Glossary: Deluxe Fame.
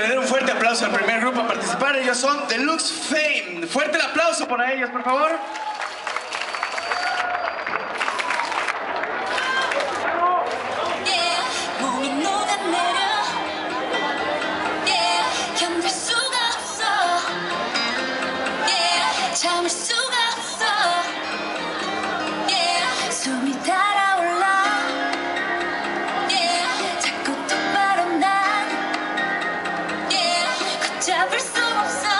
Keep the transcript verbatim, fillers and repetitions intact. le den un fuerte aplauso al primer grupo a participar. Ellos son Deluxe Fame. Fuerte el aplauso para ellos, por favor. Never so, so